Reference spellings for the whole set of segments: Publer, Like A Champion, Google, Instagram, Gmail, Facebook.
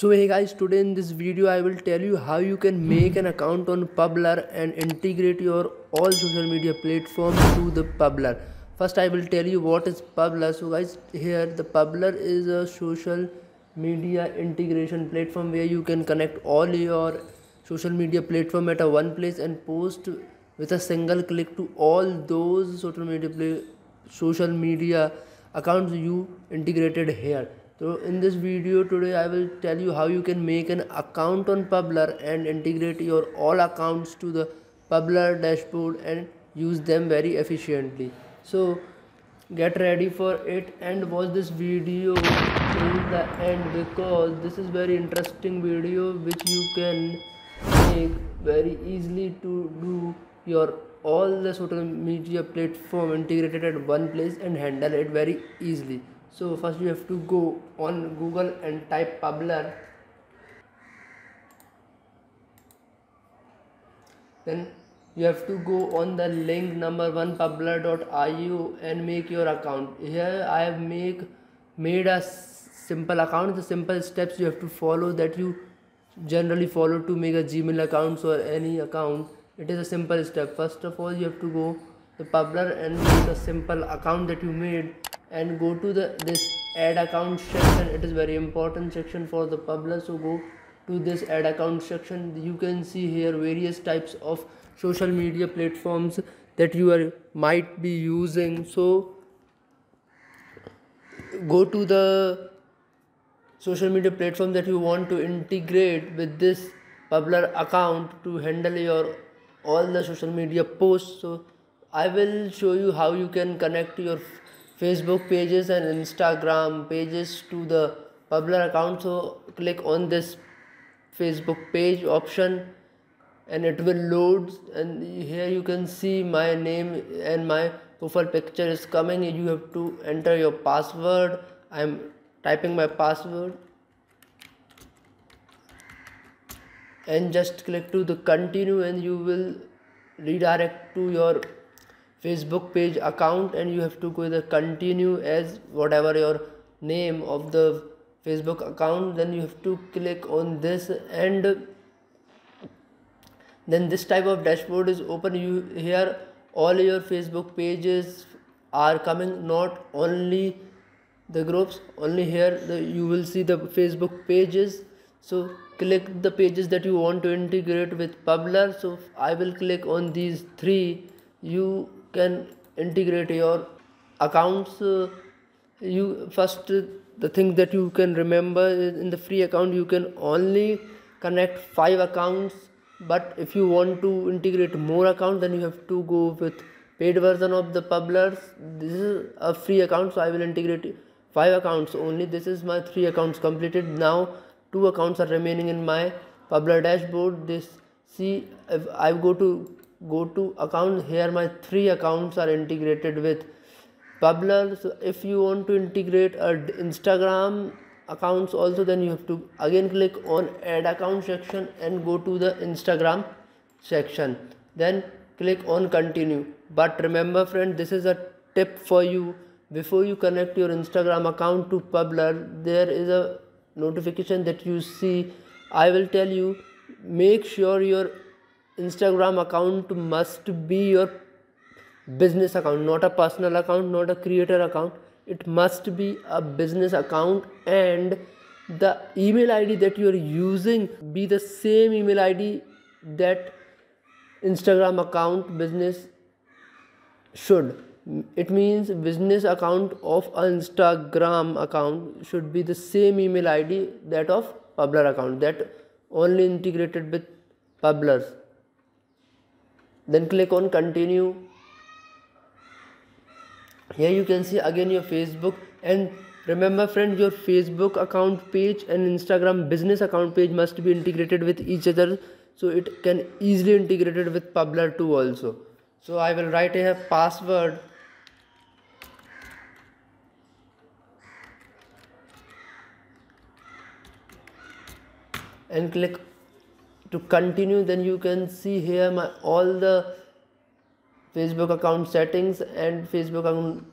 So hey guys, today in this video I will tell you how you can make an account on Publer and integrate your all social media platforms to the Publer. First I will tell you what is Publer. So guys, here the Publer is a social media integration platform where you can connect all your social media platform at a one place and post with a single click to all those social media accounts you integrated here. So in this video today I will tell you how you can make an account on Publer and integrate your all accounts to the Publer dashboard and use them very efficiently. So get ready for it and watch this video till the end, because this is very interesting video which you can make very easily to do your all the social media platform integrated at one place and handle it very easily. So first you have to go on Google and type Publer. Then you have to go on the link number 1 publer.io and make your account. Here I have made a simple account. The simple steps you have to follow that you generally follow to make a Gmail account or any account. It is a simple step. First of all you have to go to Publer and make a simple account that you made and go to this add account section. It is very important section for the Publer, so go to this add account section. You can see here various types of social media platforms that you might be using. So go to the social media platform that you want to integrate with this Publer account to handle your all the social media posts. So I will show you how you can connect your Facebook pages and Instagram pages to the Publer account. So click on this Facebook page option and it will load, and here you can see my name and my profile picture is coming. You have to enter your password. I am typing my password and just click to the continue and you will redirect to your Facebook page account, and you have to go the continue as whatever your name of the Facebook account. Then you have to click on this, and then this type of dashboard is open. You here all your Facebook pages are coming, not only the groups. Only here you will see the Facebook pages. So click the pages that you want to integrate with Publer. So I will click on these 3. You can integrate your accounts. You first the thing that you can remember is in the free account you can only connect 5 accounts, but if you want to integrate more accounts then you have to go with paid version of the Publer. This is a free account, so I will integrate 5 accounts only. This is my 3 accounts completed. Now 2 accounts are remaining in my Publer dashboard. This see if I go to account, here my 3 accounts are integrated with Publer. So if you want to integrate Instagram accounts also, then you have to again click on add account section and go to the Instagram section, then click on continue. But remember friend, this is a tip for you. Before you connect your Instagram account to Publer, there is a notification that you see. I will tell you, make sure your Instagram account must be your business account, not a personal account, not a creator account. It must be a business account, and the email ID that you are using be the same email ID that Instagram account business should. It means business account of an Instagram account should be the same email ID that of Publer account that only integrated with Publer. Then click on continue. Here you can see again your Facebook, and remember friend, your Facebook account page and Instagram business account page must be integrated with each other, so it can easily integrate it with Publer too also. So I will write a password and click to continue. Then you can see here my all the Facebook account settings and Facebook account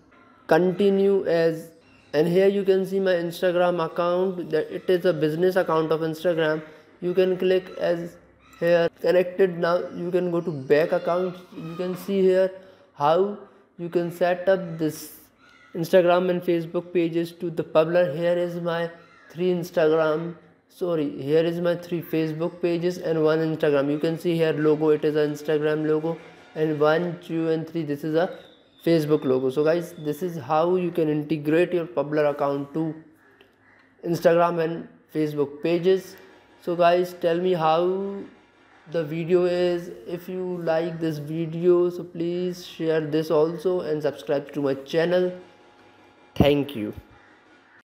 continue as And here you can see my Instagram account, that it is a business account of Instagram. You can click as here connected. Now you can go to back account. You can see here how you can set up this Instagram and Facebook pages to the Publer. Here is my three Facebook pages and one Instagram. You can see here logo, it is an Instagram logo, and 1, 2 and 3 this is a Facebook logo. So guys, this is how you can integrate your Publer account to Instagram and Facebook pages. So guys, tell me how the video is. If you like this video, so please share this also and subscribe to my channel. Thank you.